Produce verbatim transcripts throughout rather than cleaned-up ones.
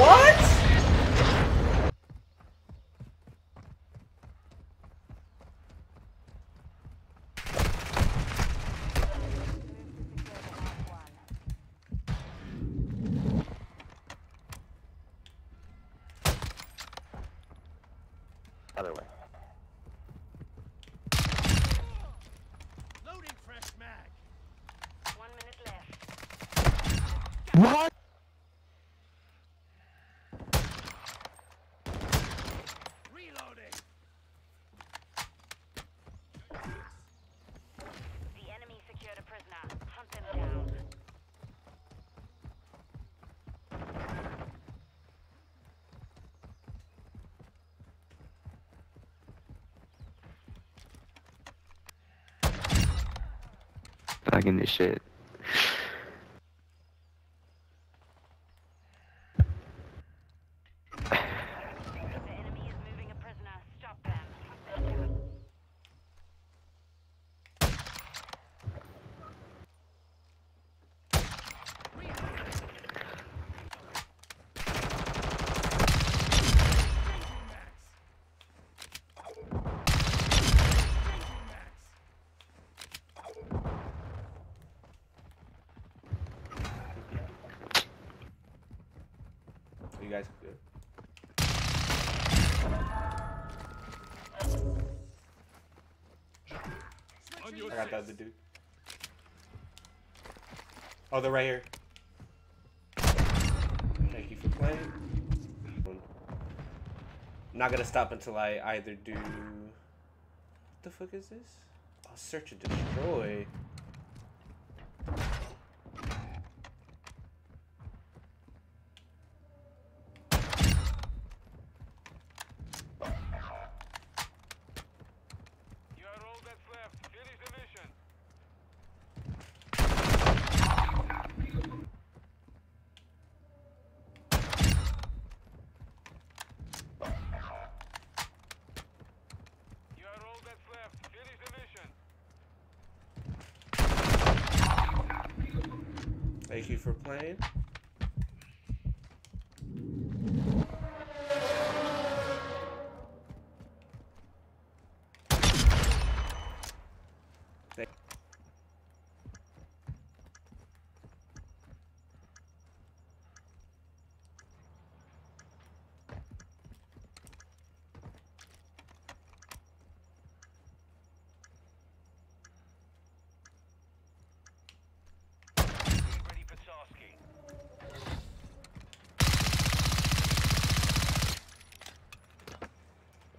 What? Other way. Loading fresh mag. One minute left. What? Reloading. The enemy secured a prisoner. Hunt them down. In this shit. The enemy is moving a prisoner. Stop them. You guys good. I got the other dude. Oh, they're right here. Thank you for playing. I'm not gonna stop until I either do. What the fuck is this? I'll search and destroy. Thank you for playing. Thank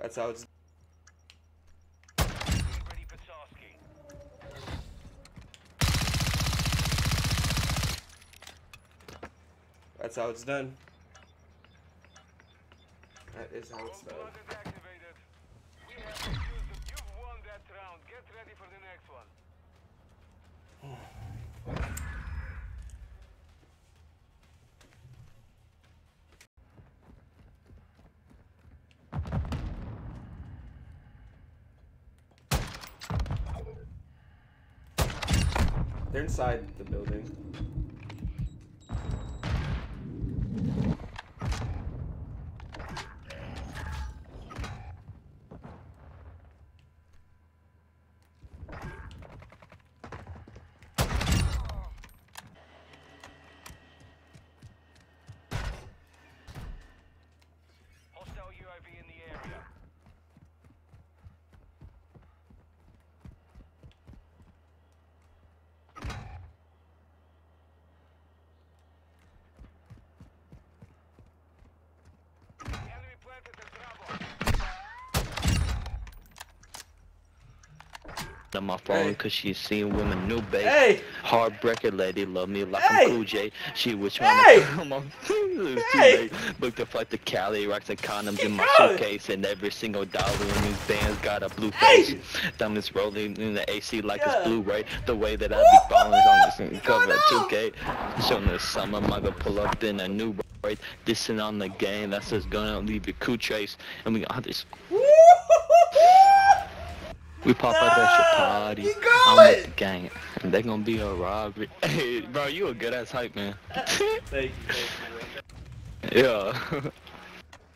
That's how it's. Ready for tasking. That's how it's done. That is how it's done. We have accused them. You've won that round. Get ready for the next one. They're inside the building. Hostile U A V in the area. On my phone because hey. She's seen women new babe. Hey. Heartbreaker lady love me like hey. I'm Cool J. She was trying hey. to come on hey. Booked a flight to Cali, rocks and condoms she in my going. Suitcase, and every single dollar in these bands got a blue face. Hey. Thumbs rolling in the A C like yeah. It's blue, right? The way that I be balling on this cover two K. Showing the summer, I'm gonna pull up in a new right. Dissing on the game, that's just gonna leave your cool trace, and we got this. We pop nah, up at your party. I'm with the gang. And they gonna be a robbery. Hey, bro, you a good ass hype man. Thank you, thank you. Yeah.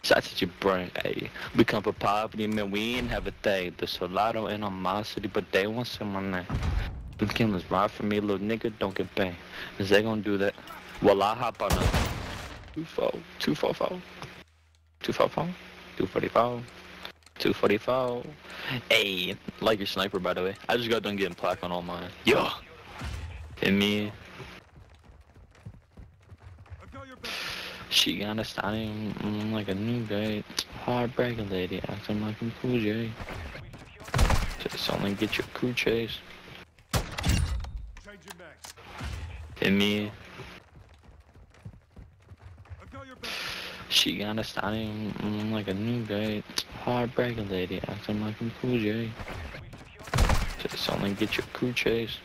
Shots at your brain, hey. We come from poverty, man. We ain't have a thing. There's a lot of animosity, but they want someone there. Them killers ride for me, little nigga. Don't get paid. Is they gonna do that? Well, I hop on a two four, two four four, two four four, two four four, two four four. Hey, like your sniper, by the way. I just got done getting plaque on all mine. Yo. And me. She got a starting like a new guy. Heartbreaking lady acting like a cool J. Just only get your crew chase. And me. She got a starting like a new guy. Heartbreaking lady acting like a cool J. Just only get your crew chase.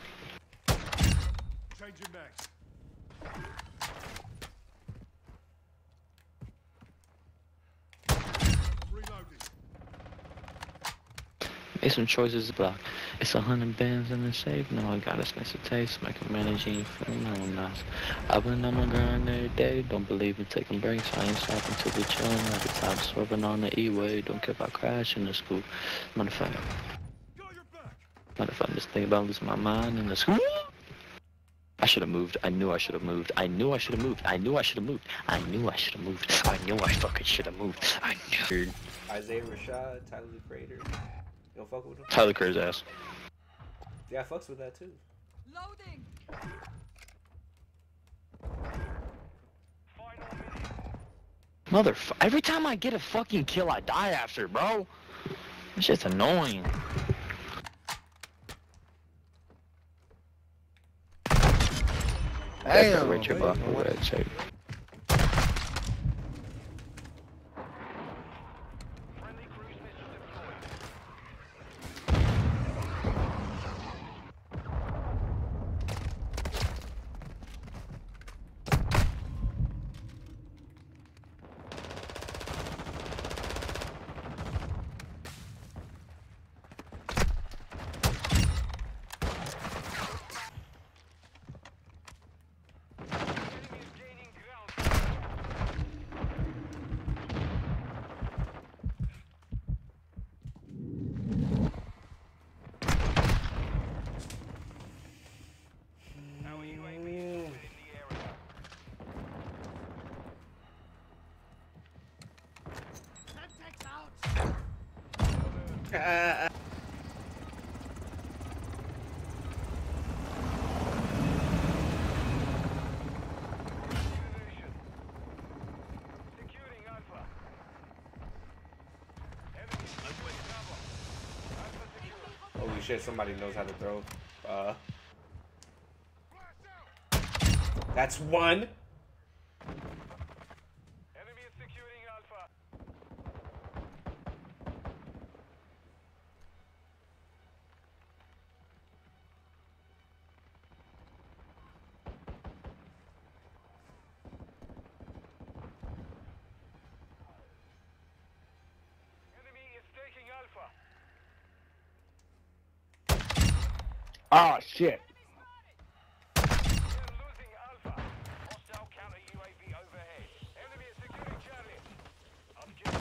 Make some choices block. It's a hundred bands in the safe. No, I got a sense of taste. Make a managing for no one else. I've been on my grind every day. Don't believe in taking breaks. I ain't stopping till we chillin' like a top swerving on the E-way. Don't care about crashing the school. Matter of fact, matter of fact, just think about losing my mind in the school. I should have moved. I knew I should have moved. I knew I should have moved. I knew I should have moved. I knew I should have moved. I knew I fucking should have moved. I knew. Isaiah Rashad, Tyler Luecrator. Yo, fuck with him. Tyler Luecrator's ass. Yeah, I fucks with that too. Loading. Motherfucker! Every time I get a fucking kill, I die after, bro. That shit's annoying. Damn, Damn, Richard Buck over that shape. Uh, Holy shit, somebody knows how to throw. Uh, that's one. Ah, oh, shit. We're losing Alpha. Hostile counter U A V overhead. Enemy is securing Charlie. Hostile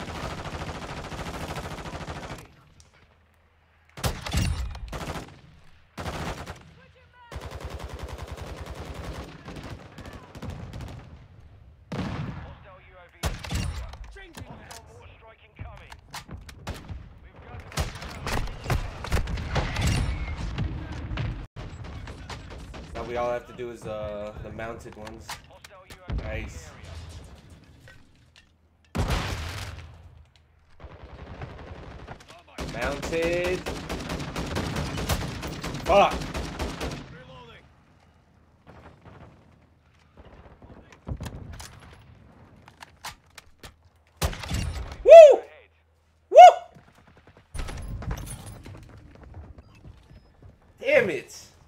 U A V is changing. Hostile water strike incoming. We all have to do is uh, the mounted ones. Nice. Mounted. Fuck.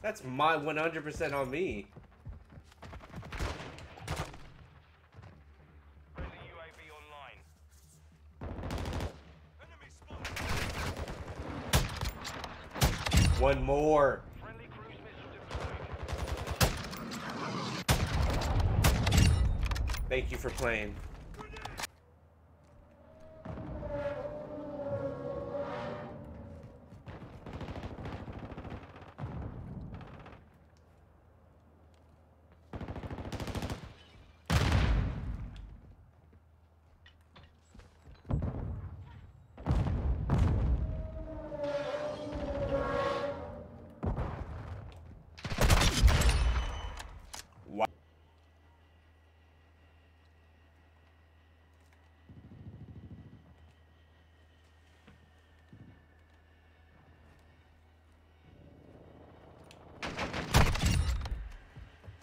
That's my one hundred percent on me. There's a U A V online. Enemy spotted. One more. Friendly cruise missile deployed. Thank you for playing.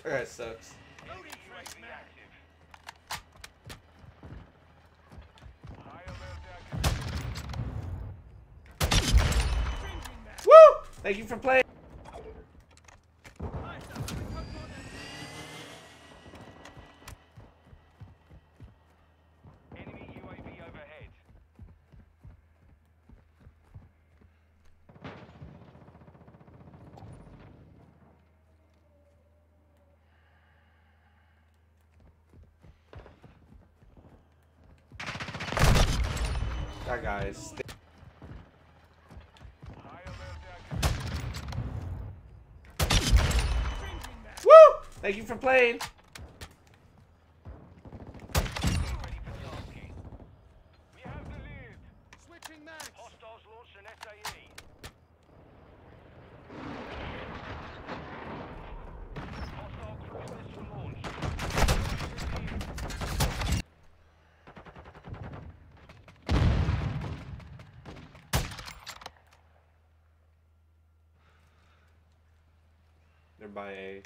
That guy sucks. Woo! Thank you for playing. That guy is. Woo! Thank you for playing. They're by A.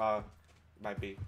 Uh, might be.